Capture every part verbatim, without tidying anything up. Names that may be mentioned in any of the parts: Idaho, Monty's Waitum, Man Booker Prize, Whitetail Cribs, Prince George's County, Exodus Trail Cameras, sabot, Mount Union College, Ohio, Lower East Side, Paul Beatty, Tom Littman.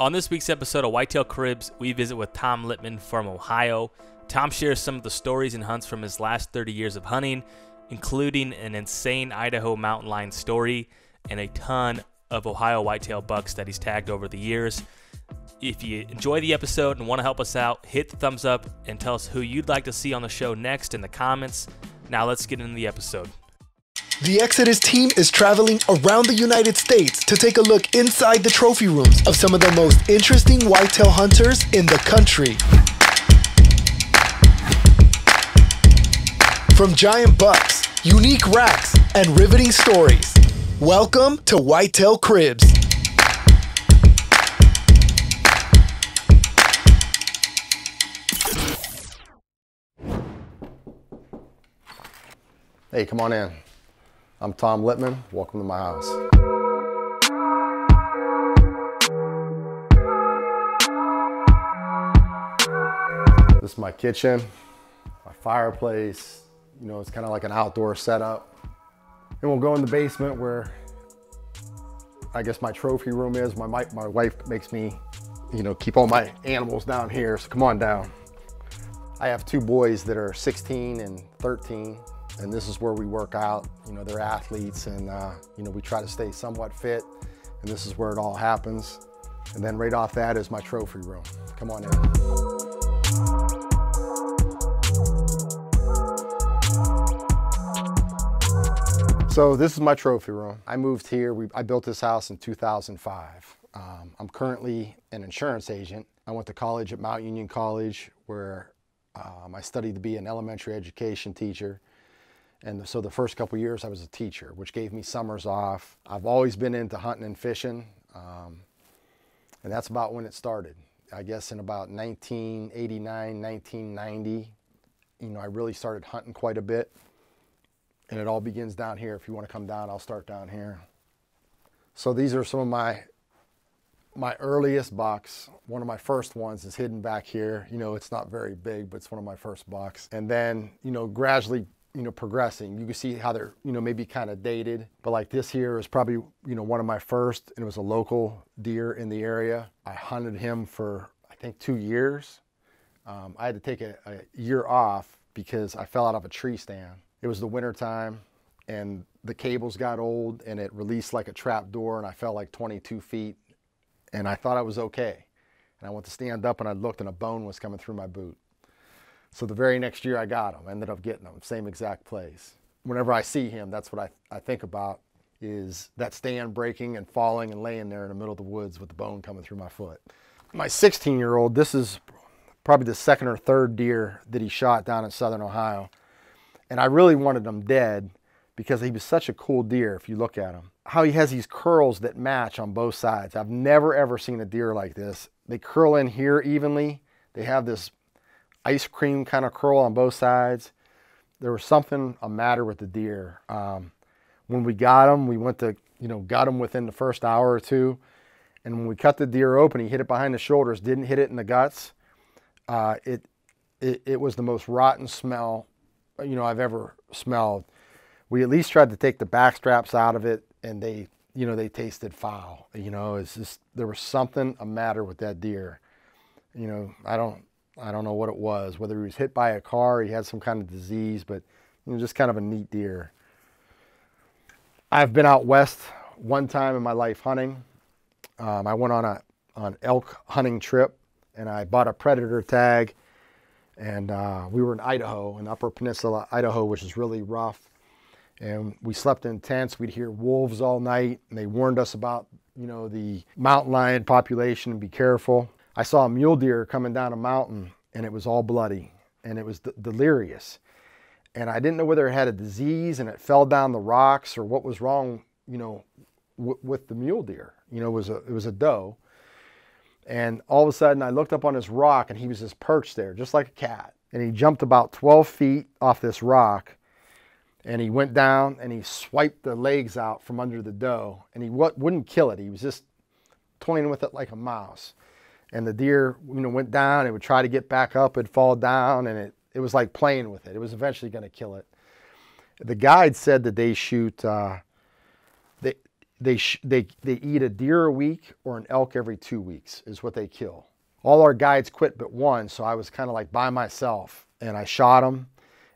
On this week's episode of Whitetail Cribs, we visit with Tom Littman from Ohio. Tom shares some of the stories and hunts from his last thirty years of hunting, including an insane Idaho mountain lion story and a ton of Ohio whitetail bucks that he's tagged over the years. If you enjoy the episode and want to help us out, hit the thumbs up and tell us who you'd like to see on the show next in the comments. Now let's get into the episode. The Exodus team is traveling around the United States to take a look inside the trophy rooms of some of the most interesting whitetail hunters in the country. From giant bucks, unique racks, and riveting stories, welcome to Whitetail Cribs. Hey, come on in. I'm Tom Littman. Welcome to my house. This is my kitchen, my fireplace. You know, it's kind of like an outdoor setup. And we'll go in the basement where I guess my trophy room is. My, my, my wife makes me, you know, keep all my animals down here. So come on down. I have two boys that are sixteen and thirteen. And this is where we work out. You know, they're athletes and, uh, you know, we try to stay somewhat fit, and this is where it all happens. And then right off that is my trophy room. Come on in. So this is my trophy room. I moved here, we, I built this house in two thousand five. Um, I'm currently an insurance agent. I went to college at Mount Union College, where um, I studied to be an elementary education teacher. And so the first couple years I was a teacher, which gave me summers off. I've always been into hunting and fishing, um, and that's about when it started. I guess in about nineteen eighty-nine, nineteen ninety, you know, I really started hunting quite a bit, and it all begins down here. If you want to come down, I'll start down here. So these are some of my, my earliest bucks. One of my first ones is hidden back here. You know, it's not very big, but it's one of my first bucks. And then, you know, gradually, you know, progressing. You can see how they're, you know, maybe kind of dated, but like this here is probably, you know, one of my first, and it was a local deer in the area. I hunted him for, I think, two years. Um, I had to take a, a year off because I fell out of a tree stand. It was the winter time and the cables got old and it released like a trap door, and I fell like twenty-two feet, and I thought I was okay. And I went to stand up and I looked and a bone was coming through my boot. So the very next year I got him, ended up getting him, same exact place. Whenever I see him, that's what I, I think about, is that stand breaking and falling and laying there in the middle of the woods with the bone coming through my foot. My sixteen year old, this is probably the second or third deer that he shot down in Southern Ohio. And I really wanted him dead because he was such a cool deer if you look at him. How he has these curls that match on both sides. I've never ever seen a deer like this. They curl in here evenly. They have this ice cream kind of curl on both sides. There was something a matter with the deer. Um, when we got him, we went to, you know, got him within the first hour or two. And when we cut the deer open, he hit it behind the shoulders, didn't hit it in the guts. Uh, it, it, it was the most rotten smell, you know, I've ever smelled. We at least tried to take the back straps out of it, and they, you know, they tasted foul. You know, it's just, there was something a matter with that deer. You know, I don't, I don't know what it was, whether he was hit by a car, he had some kind of disease, but you know, just kind of a neat deer. I've been out west one time in my life hunting. Um, I went on a on elk hunting trip, and I bought a predator tag, and uh, we were in Idaho, in Upper Peninsula, Idaho, which is really rough. And we slept in tents. We'd hear wolves all night, and they warned us about, you know, the mountain lion population and be careful. I saw a mule deer coming down a mountain, and it was all bloody, and it was de delirious. And I didn't know whether it had a disease and it fell down the rocks or what was wrong, you know, w with the mule deer. You know, it was, a, it was a doe. And all of a sudden I looked up on this rock, and he was just perched there, just like a cat. And he jumped about twelve feet off this rock, and he went down and he swiped the legs out from under the doe, and he w wouldn't kill it. He was just toying with it like a mouse. And the deer, you know, went down. It would try to get back up. It'd fall down, and it, it was like playing with it. It was eventually going to kill it. The guide said that they shoot, uh, they, They, sh they, they eat a deer a week or an elk every two weeks is what they kill. All our guides quit but one, so I was kind of like by myself, and I shot him,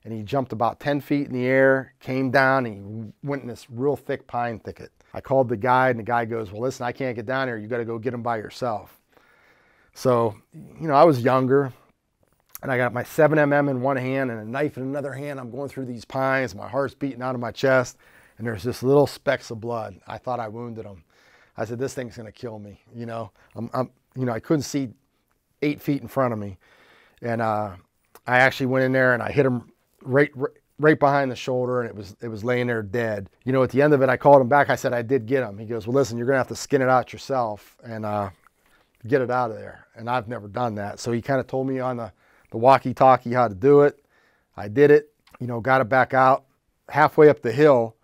and he jumped about ten feet in the air, came down, and he went in this real thick pine thicket. I called the guide, and the guy goes, well, listen, I can't get down here. You got to go get him by yourself. So, you know, I was younger, and I got my seven millimeter in one hand and a knife in another hand. I'm going through these pines. My heart's beating out of my chest. And there's this little specks of blood. I thought I wounded him. I said, this thing's gonna kill me. You know, I'm, I'm you know, I couldn't see eight feet in front of me. And uh, I actually went in there and I hit him right, right, right behind the shoulder, and it was, it was laying there dead. You know, at the end of it, I called him back. I said, I did get him. He goes, well, listen, you're gonna have to skin it out yourself and uh, get it out of there. And I've never done that. So he kind of told me on the, the walkie-talkie how to do it. I did it, you know, got it back out. Halfway up the hill,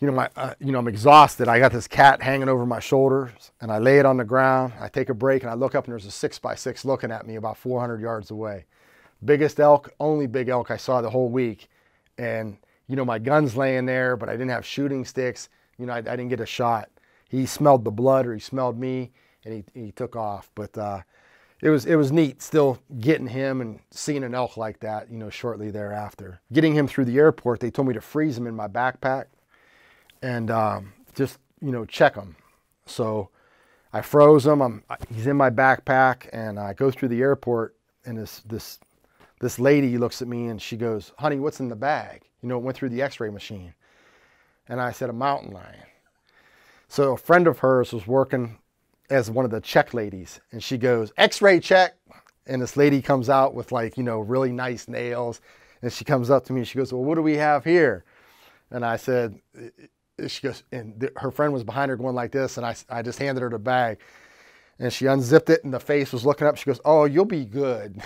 You know, my, uh, you know, I'm exhausted. I got this cat hanging over my shoulders, and I lay it on the ground. I take a break, and I look up, and there's a six by six looking at me about four hundred yards away. Biggest elk, only big elk I saw the whole week. And, you know, my gun's laying there, but I didn't have shooting sticks. You know, I, I didn't get a shot. He smelled the blood, or he smelled me, and he, he took off. But uh, it was, it was neat still getting him and seeing an elk like that, you know, shortly thereafter. Getting him through the airport, they told me to freeze him in my backpack. And um, just, you know, check them. So I froze him. I'm, he's in my backpack, and I go through the airport, and this, this, this lady looks at me, and she goes, honey, what's in the bag? You know, it went through the x-ray machine. And I said, a mountain lion. So a friend of hers was working as one of the check ladies, and she goes, x-ray check. And this lady comes out with, like, you know, really nice nails. And she comes up to me, and she goes, well, what do we have here? And I said, she goes, and th her friend was behind her going like this, and I, I just handed her the bag, and she unzipped it, and the face was looking up. She goes, oh, you'll be good.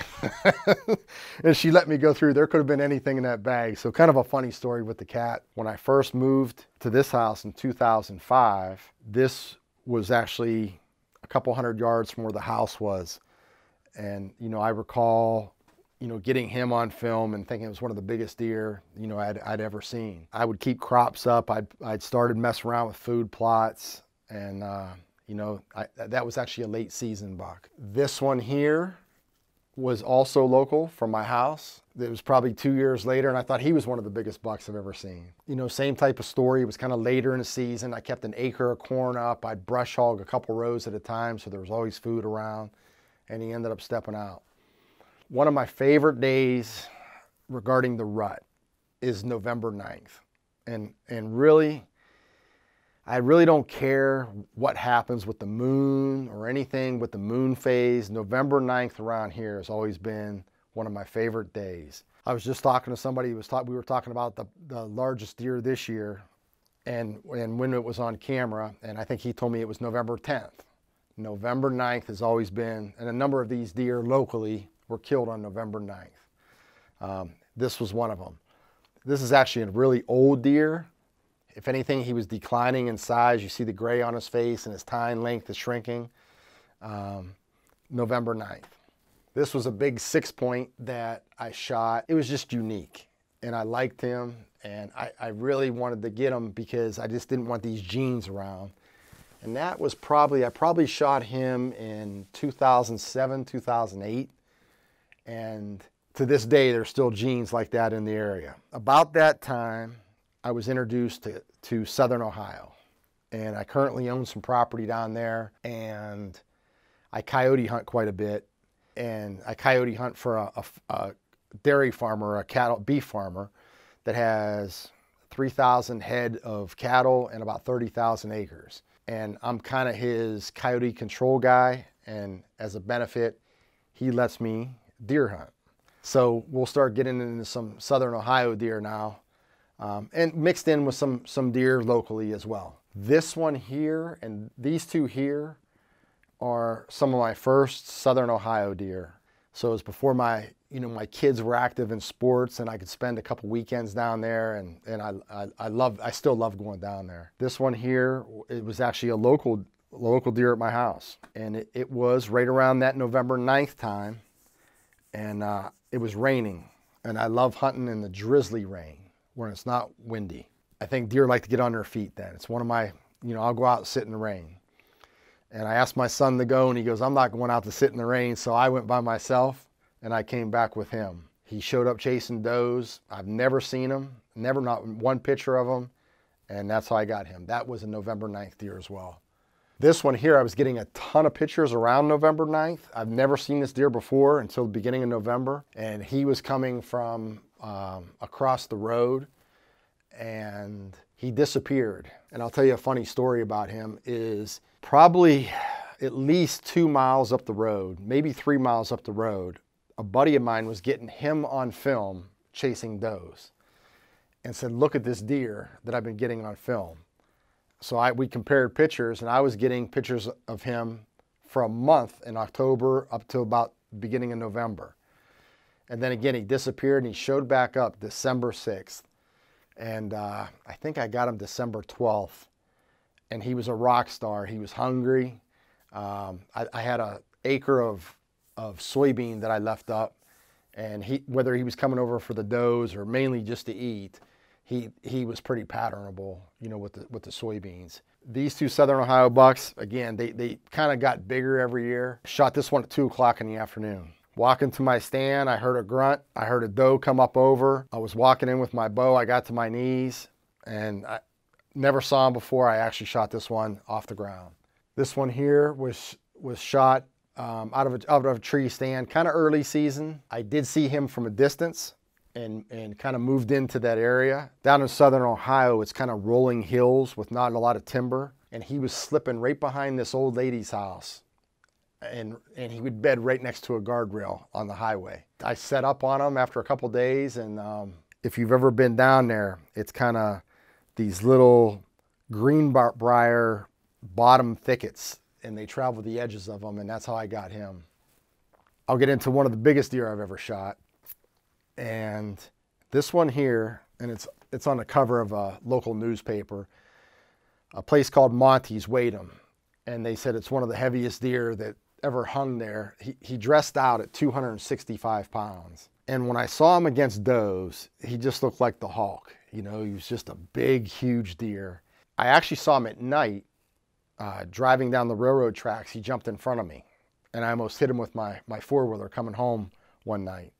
And she let me go through. There could have been anything in that bag. So kind of a funny story with the cat. When I first moved to this house in two thousand five, this was actually a couple hundred yards from where the house was. And, you know, I recall, you know, getting him on film and thinking it was one of the biggest deer, you know, I'd, I'd ever seen. I would keep crops up. I'd, I'd started messing around with food plots. And, uh, you know, I, that was actually a late season buck. This one here was also local from my house. It was probably two years later, and I thought he was one of the biggest bucks I've ever seen. You know, same type of story. It was kind of later in the season. I kept an acre of corn up. I'd brush hog a couple rows at a time, so there was always food around. And he ended up stepping out. One of my favorite days regarding the rut is November ninth. And, and really, I really don't care what happens with the moon or anything with the moon phase. November ninth around here has always been one of my favorite days. I was just talking to somebody who was talk, we were talking about the, the largest deer this year and, and when it was on camera. And I think he told me it was November tenth. November ninth has always been, and a number of these deer locally were killed on November ninth. Um, this was one of them. This is actually a really old deer. If anything, he was declining in size. You see the gray on his face, and his tine length is shrinking. Um, November ninth. This was a big six point that I shot. It was just unique, and I liked him, and I, I really wanted to get him because I just didn't want these genes around. And that was probably, I probably shot him in two thousand seven, two thousand eight. And to this day, there's still genes like that in the area. About that time, I was introduced to, to Southern Ohio. And I currently own some property down there. And I coyote hunt quite a bit. And I coyote hunt for a, a, a dairy farmer, a cattle, beef farmer, that has three thousand head of cattle and about thirty thousand acres. And I'm kind of his coyote control guy. And as a benefit, he lets me deer hunt. So we'll start getting into some Southern Ohio deer now, um, and mixed in with some some deer locally as well. This one here and these two here are some of my first Southern Ohio deer. So it was before my, you know, my kids were active in sports, and I could spend a couple weekends down there, and and I I, I love I still love going down there. This one here, it was actually a local local deer at my house, and it, it was right around that November ninth time. And uh, it was raining, and I love hunting in the drizzly rain when it's not windy. I think deer like to get on their feet then. It's one of my you know, I'll go out and sit in the rain. And I asked my son to go, and he goes, I'm not going out to sit in the rain. So I went by myself, and I came back with him. He showed up chasing does. I've never seen him, never, not one picture of him. And that's how I got him. That was in November ninth year as well. This one here, I was getting a ton of pictures around November ninth. I've never seen this deer before until the beginning of November. And he was coming from um, across the road, and he disappeared. And I'll tell you a funny story about him is probably at least two miles up the road, maybe three miles up the road, a buddy of mine was getting him on film chasing does and said, look at this deer that I've been getting on film. So I, we compared pictures, and I was getting pictures of him for a month in October up to about beginning of November. And then again, he disappeared, and he showed back up December sixth. And uh, I think I got him December twelfth, and he was a rock star. He was hungry. Um, I, I had an acre of, of soybean that I left up, and he, whether he was coming over for the does or mainly just to eat, he, he was pretty patternable, you know, with the, with the soybeans. These two Southern Ohio bucks, again, they, they kind of got bigger every year. Shot this one at two o'clock in the afternoon. Walking to my stand, I heard a grunt. I heard a doe come up over. I was walking in with my bow. I got to my knees, and I never saw him before. I actually shot this one off the ground. This one here was, was shot um, out of a, out of a tree stand, kind of early season. I did see him from a distance and, and kind of moved into that area. Down in Southern Ohio, it's kind of rolling hills with not a lot of timber, and he was slipping right behind this old lady's house. And, and he would bed right next to a guardrail on the highway. I set up on him after a couple days, and um, if you've ever been down there, it's kind of these little greenbrier bottom thickets, and they travel the edges of them, and that's how I got him. I'll get into one of the biggest deer I've ever shot, and this one here, and it's, it's on the cover of a local newspaper, a place called Monty's Waitum, and they said it's one of the heaviest deer that ever hung there. He, he dressed out at two hundred sixty-five pounds. And when I saw him against does, he just looked like the Hulk. You know, he was just a big, huge deer. I actually saw him at night uh, driving down the railroad tracks. He jumped in front of me, and I almost hit him with my, my four-wheeler coming home one night.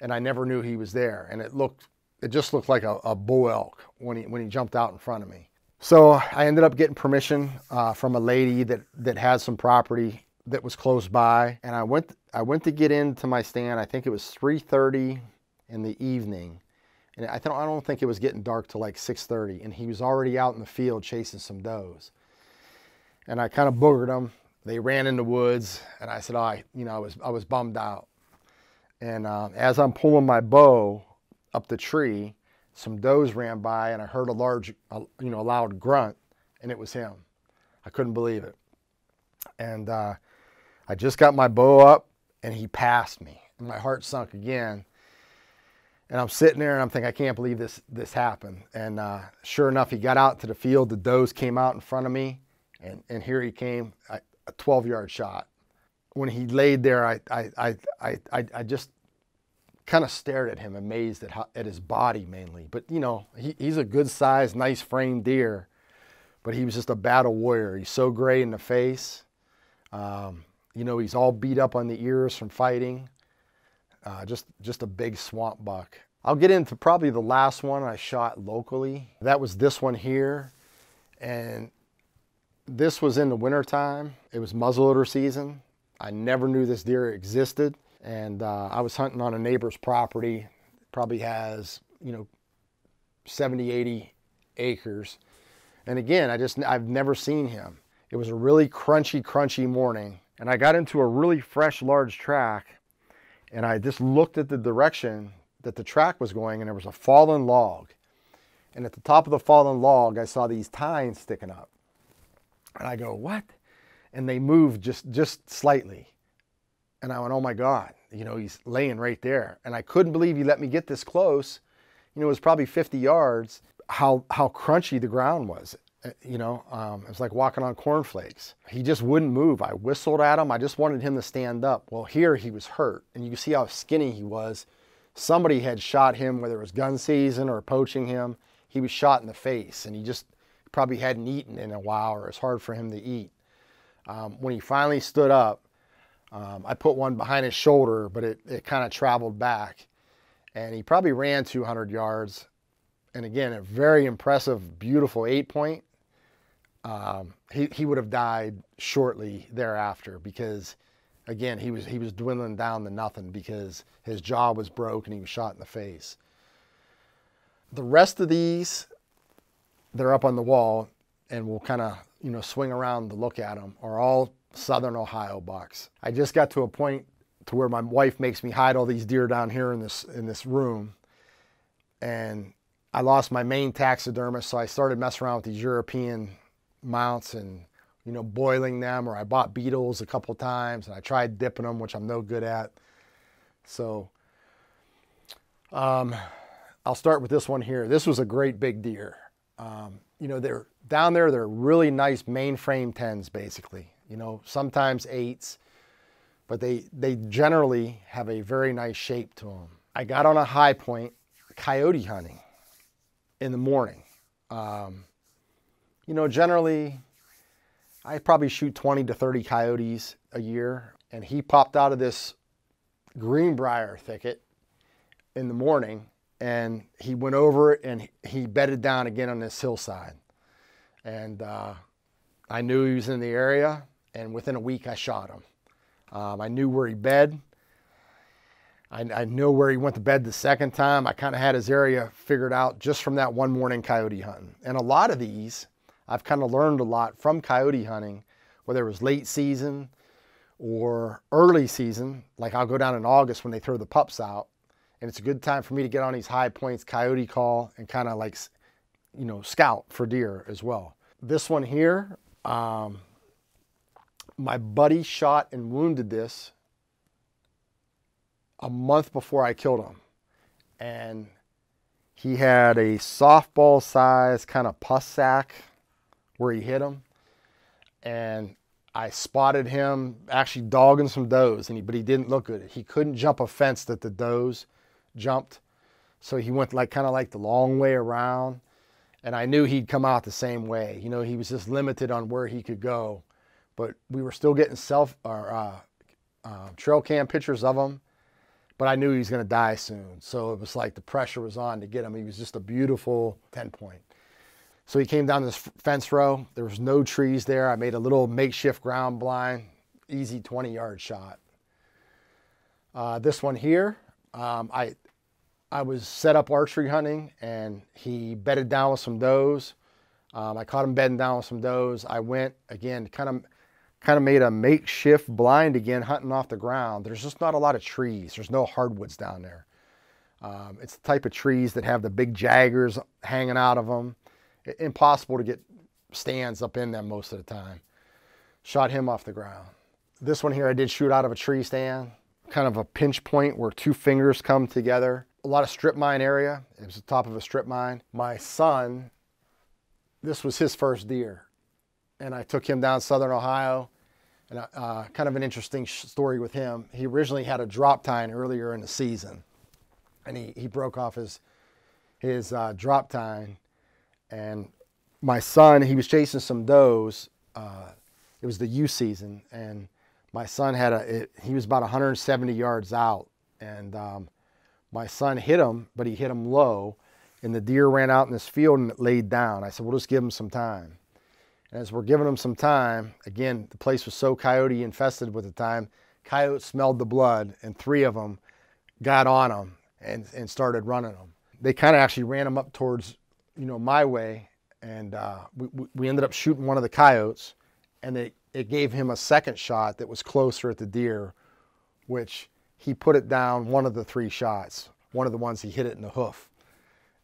And I never knew he was there. And it looked, it just looked like a, a bull elk when he, when he jumped out in front of me. So I ended up getting permission uh, from a lady that, that had some property that was close by. And I went, I went to get into my stand. I think it was three thirty in the evening. And I, th I don't think it was getting dark till like six thirty. And he was already out in the field chasing some does. And I kind of boogered them. They ran in the woods. And I said, oh, I, you know, I was, I was bummed out. And uh, as I'm pulling my bow up the tree, some does ran by, and I heard a large, uh, you know, a loud grunt, and it was him. I couldn't believe it. And uh, I just got my bow up, and he passed me. And my heart sunk again. And I'm sitting there, and I'm thinking, I can't believe this, this happened. And uh, sure enough, he got out to the field. The does came out in front of me, and, and here he came, I, a twelve-yard shot. When he laid there, I, I, I, I, I just... kind of stared at him, amazed at, how, at his body mainly. But, you know, he, he's a good-sized, nice-framed deer, but he was just a battle warrior. He's so gray in the face. Um, you know, he's all beat up on the ears from fighting. Uh, just, just a big swamp buck. I'll get into probably the last one I shot locally. That was this one here, and this was in the wintertime. It was muzzleloader season. I never knew this deer existed. And uh, I was hunting on a neighbor's property, probably has, you know, seventy, eighty acres. And again, I just, I've never seen him. It was a really crunchy, crunchy morning. And I got into a really fresh, large track, and I just looked at the direction that the track was going, and there was a fallen log. And at the top of the fallen log, I saw these tines sticking up. And I go, what? And they moved just, just slightly. And I went, oh my God, you know, he's laying right there. And I couldn't believe he let me get this close. You know, it was probably fifty yards, how, how crunchy the ground was. You know, um, it was like walking on cornflakes. He just wouldn't move. I whistled at him. I just wanted him to stand up. Well, here he was hurt. And you can see how skinny he was. Somebody had shot him, whether it was gun season or poaching him. He was shot in the face, and he just probably hadn't eaten in a while, or it's hard for him to eat. Um, when he finally stood up, um, I put one behind his shoulder, but it, it kind of traveled back, and he probably ran two hundred yards. And again, a very impressive, beautiful eight point. Um, he, he would have died shortly thereafter, because again, he was, he was dwindling down to nothing because his jaw was broke and he was shot in the face. The rest of these, they're up on the wall, and we'll kind of, you know, swing around to look at them, are all Southern Ohio bucks. I just got to a point to where my wife makes me hide all these deer down here in this, in this room. And I lost my main taxidermist, so I started messing around with these European mounts and, you know, boiling them, or I bought beetles a couple times and I tried dipping them, which I'm no good at. So um, I'll start with this one here. This was a great big deer. Um, you know, they're down there, they're really nice mainframe tens, basically, you know, sometimes eights, but they, they generally have a very nice shape to them. I got on a high point coyote hunting in the morning. Um, you know, generally I probably shoot twenty to thirty coyotes a year, and he popped out of this greenbrier thicket in the morning, and he went over it and he bedded down again on this hillside. And uh, I knew he was in the area, and within a week I shot him. Um, I knew where he bed. I, I know where he went to bed the second time. I kind of had his area figured out just from that one morning coyote hunting. And a lot of these, I've kind of learned a lot from coyote hunting, whether it was late season or early season. Like I'll go down in August when they throw the pups out, and it's a good time for me to get on these high points, coyote call, and kind of like, you know, scout for deer as well. This one here, um, my buddy shot and wounded this a month before I killed him, and he had a softball size kind of pus sack where he hit him, and I spotted him actually dogging some does, and he, but he didn't look good. He couldn't jump a fence that the does jumped, so he went like kind of like the long way around, and I knew he'd come out the same way. You know, he was just limited on where he could go, but we were still getting self or uh, uh, trail cam pictures of him. But I knew he was going to die soon. So it was like the pressure was on to get him. He was just a beautiful ten point. So he came down this fence row. There was no trees there. I made a little makeshift ground blind, easy twenty yard shot. Uh, this one here, um, I, I was set up archery hunting, and he bedded down with some does. Um, I caught him bedding down with some does. I went again, kind of, kind of made a makeshift blind again, hunting off the ground. There's just not a lot of trees. There's no hardwoods down there. Um, it's the type of trees that have the big jaggers hanging out of them. It, impossible to get stands up in them most of the time. Shot him off the ground. This one here I did shoot out of a tree stand, kind of a pinch point where two fingers come together. A lot of strip mine area. It was the top of a strip mine. My son, this was his first deer, and I took him down Southern Ohio. And uh, kind of an interesting story with him. He originally had a drop tine earlier in the season, and he, he broke off his, his uh, drop tine. And my son, he was chasing some does. Uh, it was the youth season, and my son had a, it, he was about one hundred seventy yards out, and um, my son hit him, but he hit him low, and the deer ran out in this field and it laid down. I said, we'll just give him some time. As we're giving them some time, again, the place was so coyote infested with the time, coyotes smelled the blood, and three of them got on them and, and started running them. They kind of actually ran them up towards, you know, my way, and uh, we, we ended up shooting one of the coyotes, and they, it gave him a second shot that was closer at the deer, which he put it down one of the three shots, one of the ones he hit it in the hoof,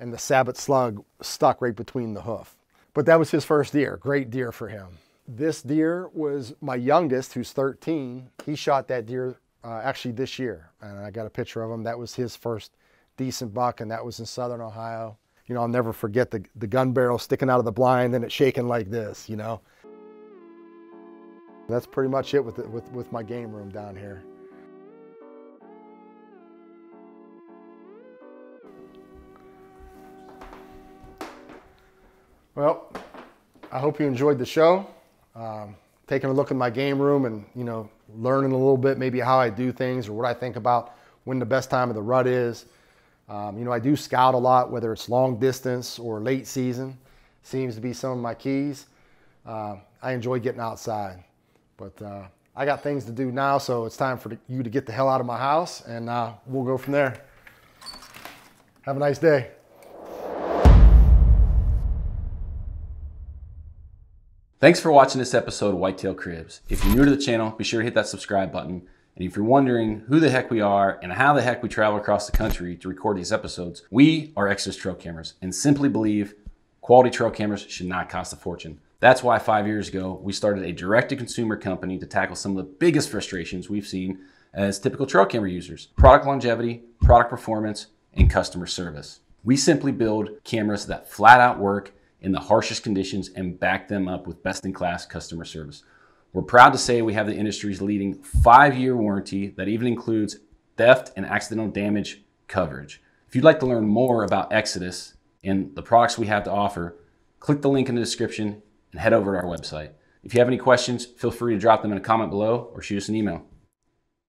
and the sabot slug stuck right between the hoof. But that was his first deer, great deer for him. This deer was my youngest, who's thirteen. He shot that deer uh, actually this year, and I got a picture of him. That was his first decent buck, and that was in Southern Ohio. You know, I'll never forget the, the gun barrel sticking out of the blind and it shaking like this, you know. That's pretty much it with, the, with, with my game room down here. Well, I hope you enjoyed the show. Um, taking a look at my game room and, you know, learning a little bit maybe how I do things or what I think about when the best time of the rut is. Um, you know, I do scout a lot, whether it's long distance or late season. Seems to be some of my keys. Uh, I enjoy getting outside. But uh, I got things to do now, so it's time for you to get the hell out of my house, and uh, we'll go from there. Have a nice day. Thanks for watching this episode of Whitetail Cribs. If you're new to the channel, be sure to hit that subscribe button. And if you're wondering who the heck we are and how the heck we travel across the country to record these episodes, we are Exodus trail cameras and simply believe quality trail cameras should not cost a fortune. That's why five years ago, we started a direct-to-consumer company to tackle some of the biggest frustrations we've seen as typical trail camera users: product longevity, product performance, and customer service. We simply build cameras that flat out work in the harshest conditions and back them up with best-in-class customer service. We're proud to say we have the industry's leading five-year warranty that even includes theft and accidental damage coverage. If you'd like to learn more about Exodus and the products we have to offer, click the link in the description and head over to our website. If you have any questions, feel free to drop them in a comment below or shoot us an email.